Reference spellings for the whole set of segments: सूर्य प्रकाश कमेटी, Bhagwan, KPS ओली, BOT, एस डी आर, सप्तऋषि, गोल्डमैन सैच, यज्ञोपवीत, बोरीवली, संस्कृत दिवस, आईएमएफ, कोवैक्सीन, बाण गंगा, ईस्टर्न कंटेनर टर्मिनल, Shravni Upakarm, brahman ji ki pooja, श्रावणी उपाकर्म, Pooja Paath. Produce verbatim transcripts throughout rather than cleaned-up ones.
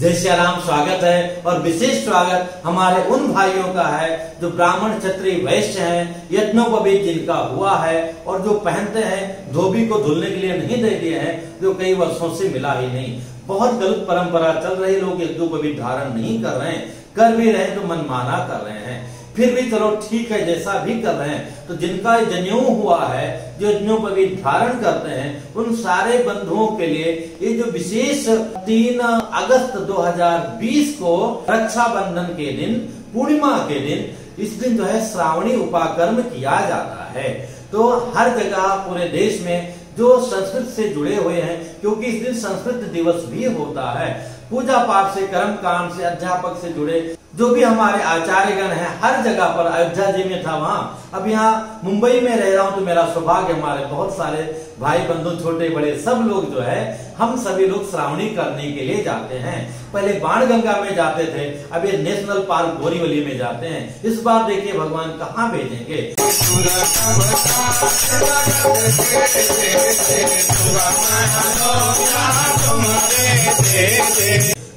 जय श्री राम। स्वागत है और विशेष स्वागत हमारे उन भाइयों का है जो ब्राह्मण क्षत्रिय वैश्य हैं, यज्ञोपवीत जिनका हुआ है और जो पहनते हैं धोबी को धुलने के लिए नहीं दे दिए हैं, जो कई वर्षों से मिला ही नहीं। बहुत गलत परंपरा चल रही, लोग यज्ञोपवीत धारण नहीं कर रहे हैं, कर भी रहे हैं तो मनमाना कर रहे हैं, फिर भी चलो ठीक है जैसा भी कर रहे हैं। तो जिनका जनेऊ हुआ है, जो यज्ञोपवीत धारण करते हैं, उन सारे बंधुओं के लिए ये जो विशेष तीन अगस्त दो हजार बीस को रक्षाबंधन के दिन, पूर्णिमा के दिन, इस दिन जो है श्रावणी उपाकर्म किया जाता है। तो हर जगह पूरे देश में जो संस्कृत से जुड़े हुए हैं, क्योंकि इस दिन संस्कृत दिवस भी होता है, पूजा पाठ से, कर्म कांड से, अध्यापक से जुड़े जो भी हमारे आचार्यगण हैं, हर जगह पर, अयोध्या जी में था वहां, अब यहाँ मुंबई में रह रहा हूँ, तो मेरा सौभाग्य हमारे बहुत सारे भाई बंधु छोटे बड़े सब लोग जो है, हम सभी लोग श्रावणी करने के लिए जाते हैं। पहले बाण गंगा में जाते थे, अब ये नेशनल पार्क बोरीवली में जाते हैं। इस बार देखिए भगवान कहाँ भेजेंगे।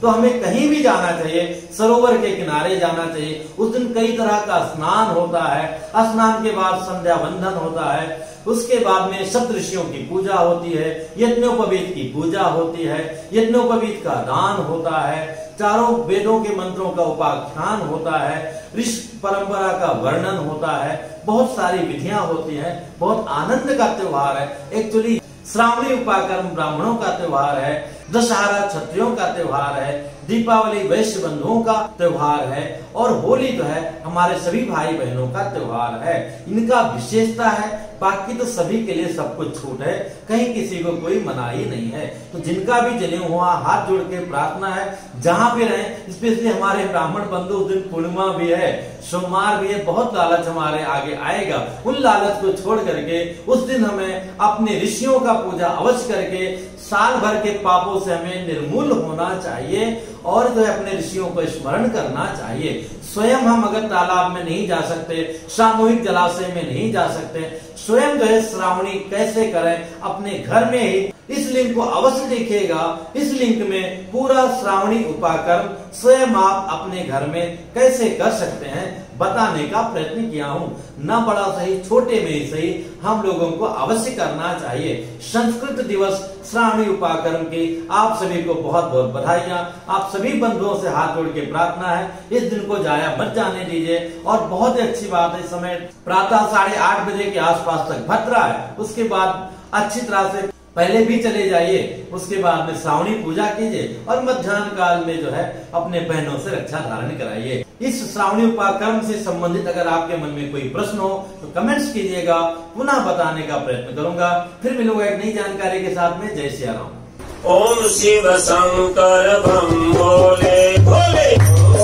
तो हमें कहीं भी जाना चाहिए, सरोवर के किनारे जाना चाहिए। उस दिन कई तरह का स्नान होता है, स्नान के बाद संध्या वंदन होता है, उसके बाद में सप्तऋषियों की पूजा होती है, यज्ञोपवीत की पूजा होती है, यज्ञोपवीत का दान होता है, चारों वेदों के मंत्रों का उपाख्यान होता है, ऋषि परंपरा का वर्णन होता है, बहुत सारी विधियां होती है, बहुत आनंद का त्योहार है। एक्चुअली श्रावणी उपाकर्म ब्राह्मणों का त्योहार है, दशहरा क्षत्रियों का त्योहार है, दीपावली वैश्य बंधुओं का त्योहार है, और होली जो है हमारे सभी भाई बहनों का त्योहार है। इनका विशेषता है, बाकी तो सभी के लिए सब कुछ छूट है, कहीं किसी को कोई मनाही नहीं है। तो जिनका भी जनेऊ हुआ, हाथ जोड़ के प्रार्थना है, जहाँ भी रहें, स्पेशली हमारे ब्राह्मण बंधु, उस दिन पूर्णिमा भी है, सोमवार भी है, बहुत लालच हमारे आगे आएगा, उन लालच को छोड़ करके उस दिन हमें अपने ऋषियों का पूजा अवश्य करके साल भर के पापों से हमें निर्मूल होना चाहिए और जो है अपने ऋषियों को स्मरण करना चाहिए। स्वयं हम अगर तालाब में नहीं जा सकते, सामूहिक जलाशय में नहीं जा सकते, स्वयं जो है श्रावणी कैसे करें, अपने घर में ही। इस लिंक को अवश्य देखिएगा, इस लिंक में पूरा श्रावणी उपाकर्म स्वयं आप अपने घर में कैसे कर सकते हैं बताने का प्रयत्न किया हूँ। न बड़ा सही, छोटे में ही सही, हम लोगों को अवश्य करना चाहिए। संस्कृत दिवस श्रावणी उपाकर्म की आप सभी को बहुत बहुत बधाइयाँ। आप सभी बंधुओं से हाथ जोड़ के प्रार्थना है, इस दिन को जाया मत जाने दीजिए। और बहुत ही अच्छी बात है, इस समय प्रातः साढ़े आठ बजे के आसपास तक भद्रा है, उसके बाद अच्छी तरह से पहले भी चले जाइए, उसके बाद में श्रावणी पूजा कीजिए और मध्यान्ह काल में जो है अपने बहनों से रक्षा धारण कराइए। इस श्रावणी उपाकर्म से संबंधित अगर आपके मन में कोई प्रश्न हो तो कमेंट्स कीजिएगा, पुनः बताने का प्रयत्न करूंगा। फिर मिलूंगा एक नई जानकारी के साथ में। जय श्री राम। ओम शिव शंकर भम भोले भोले,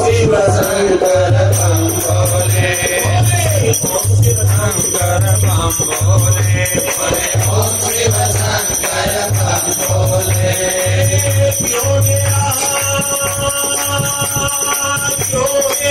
शिव शंकर भम भोले भोले, शिव शंकर भम भोले भोले, शिव शंकर बोले।